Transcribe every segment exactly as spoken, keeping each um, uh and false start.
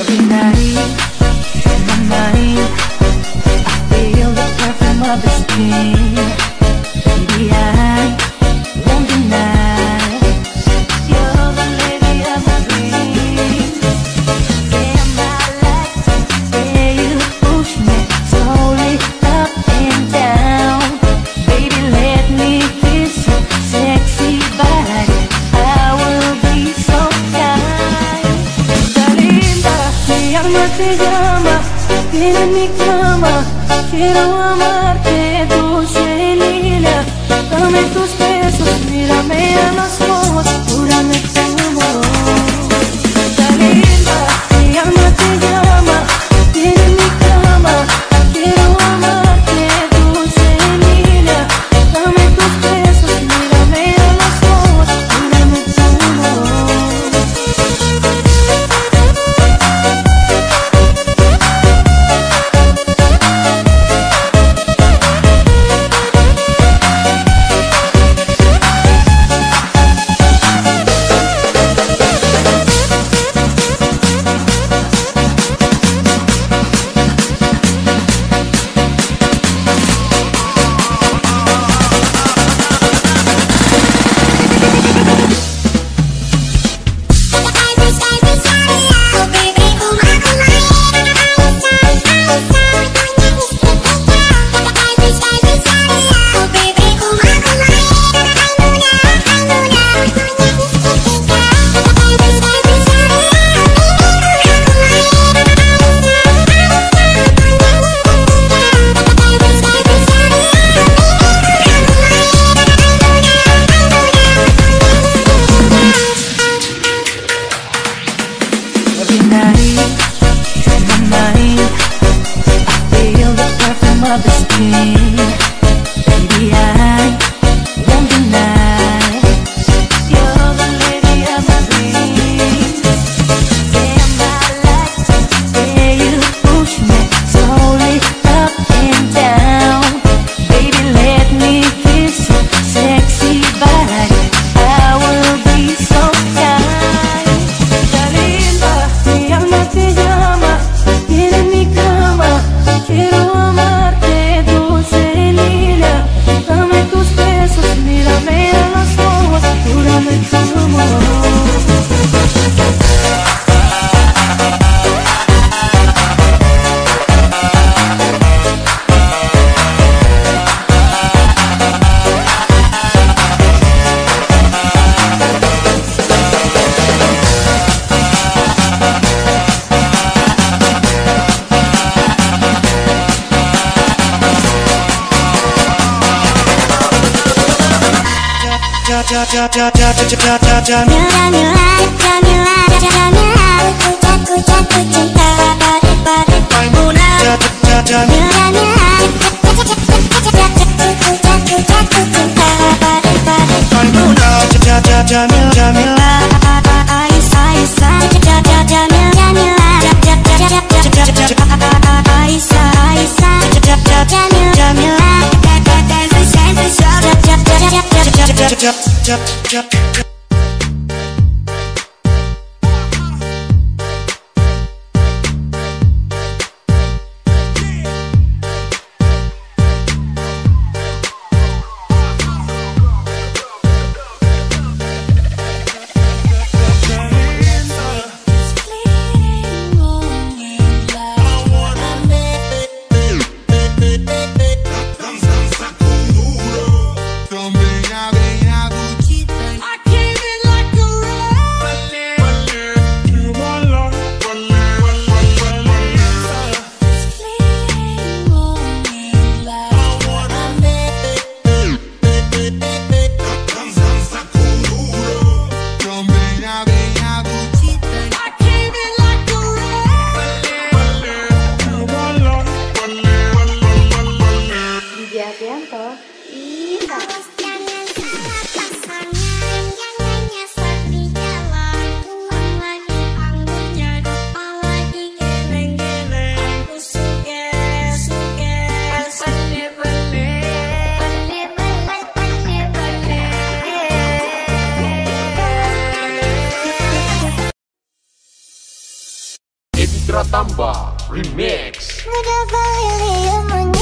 every night. In my mind, I feel the perfume of the skin. Baby, I won't deny, you're the lady of my dreams. Damn, my life, the way you push me slowly up and down. Baby, let me kiss your sexy body. I will be so kind. Está linda, mi alma te llama, viene en mi cama, quiero amarte dulce Lila. Dame tus besos, mírame a los ojos, júrame tu amor. Está linda, mi alma te llama, viene en mi cama, quiero amarte dulce Lila. Dame tus besos, mírame a los ojos, júrame tu amor. Baby, I won't deny, you're the lady of my dreams. Damn, my life, the way you push me slowly up and down. Baby, let me kiss your sexy body. I will be so kind. Está linda, mi alma te llama, viene en mi cama, quiero amarte. Ja ja ja ja ja ja ja ja ja. Jump, jump, jump, jump. I can't. Tratamba Remix. Thank you.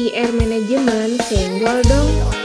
I R Management senggol dong.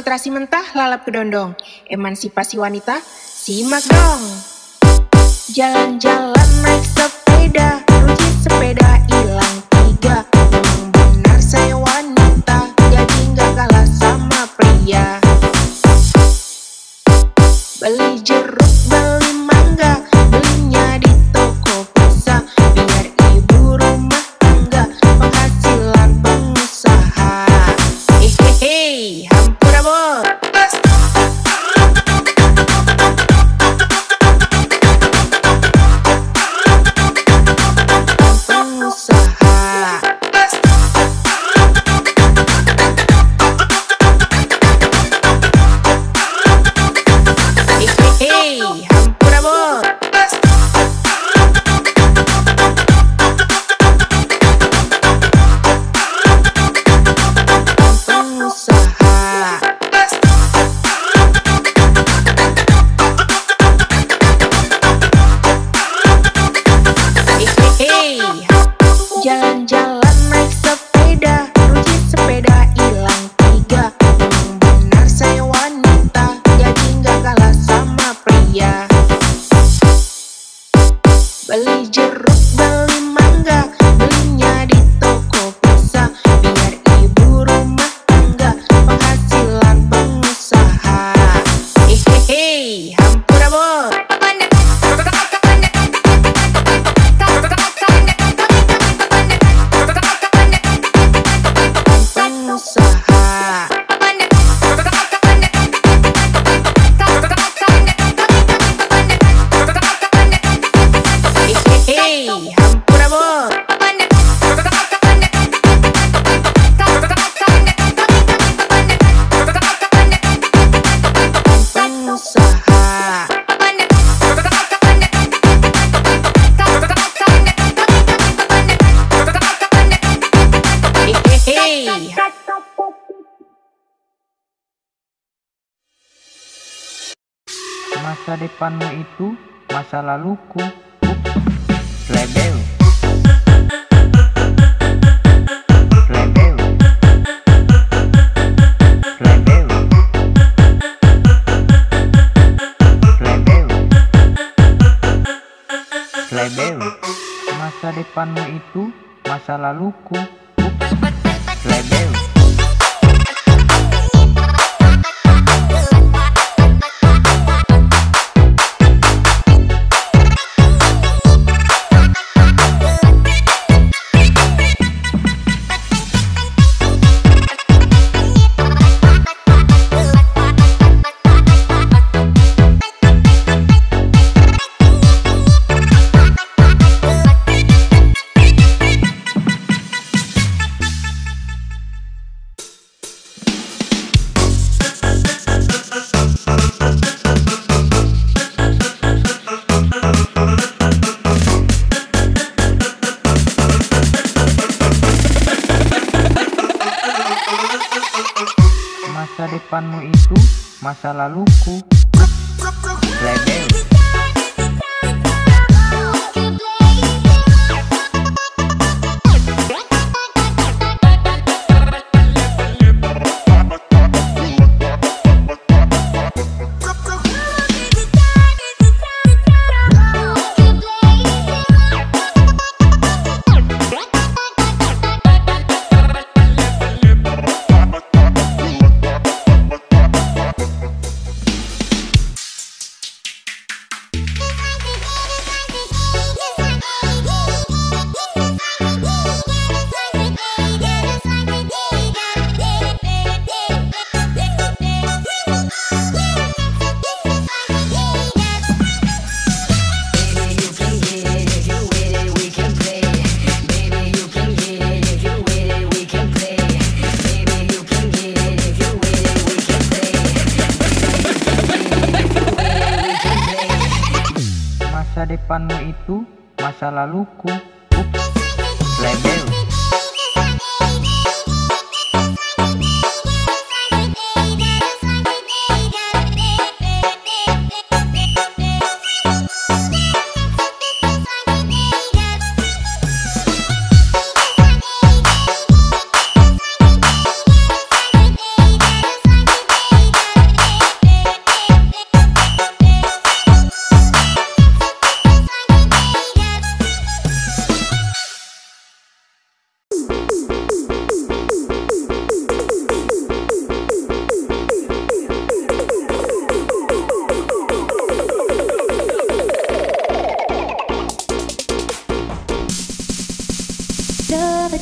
Konsentrasi mentah lalap kedondong, emansipasi wanita, simak dong. Jalan-jalan naik sepeda, kunci sepeda hilang tiga. Memang benar saya wanita, jadi nggak kalah sama pria. Beli jeruk, beli mangga, belinya di toko pizza. Biar ibu rumah tangga, penghasilan pengusaha. Hehehe, hampura-bur. Jalan-jalan naik sepeda, kunci sepeda hilang tiga. Memang benar saya wanita, jadi nggak kalah sama pria. Beli jeruk, beli mangga, belinya di toko pizza. Biar ibu rumah tangga, penghasilan pengusaha. Hehehe, hampura bur. Masa depanmu itu masa laluku. Ups. Lebel. Lebel. Lebel. Lebel. Lebel. Masa depanmu itu masa laluku. Ups. Lebel. Masa depanmu itu masa laluku. Lebel. Masa depanmu itu masa laluku. Ups. Lebel.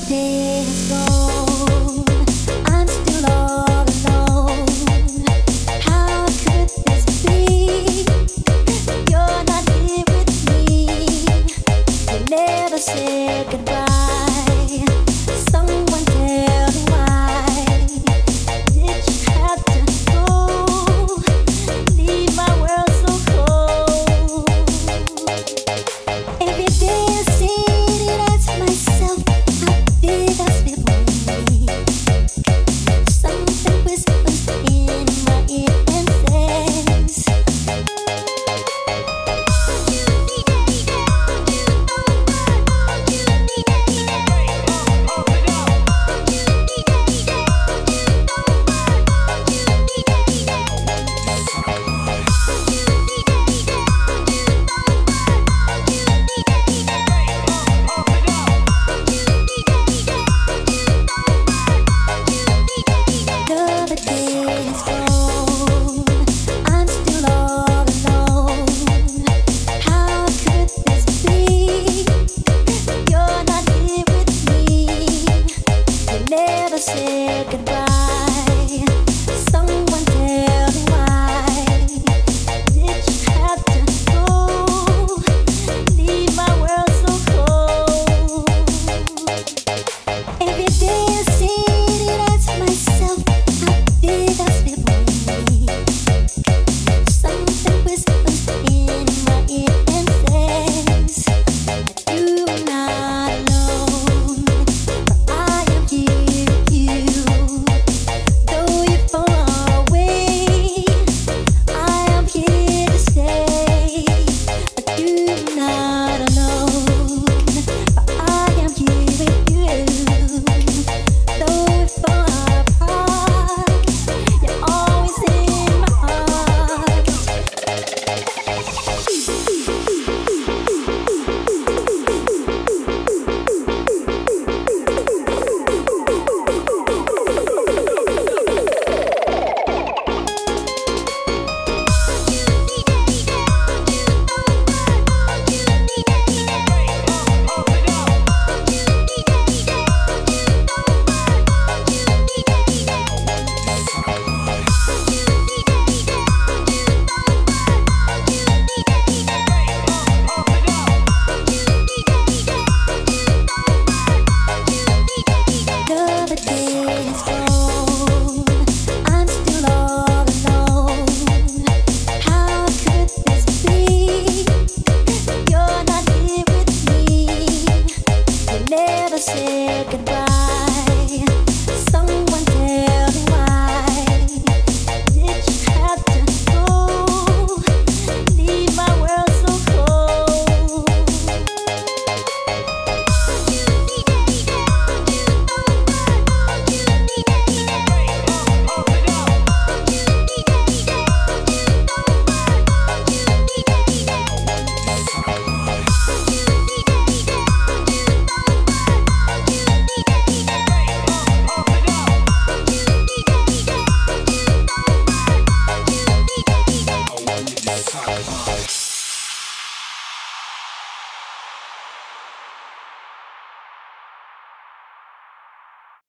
day has gone.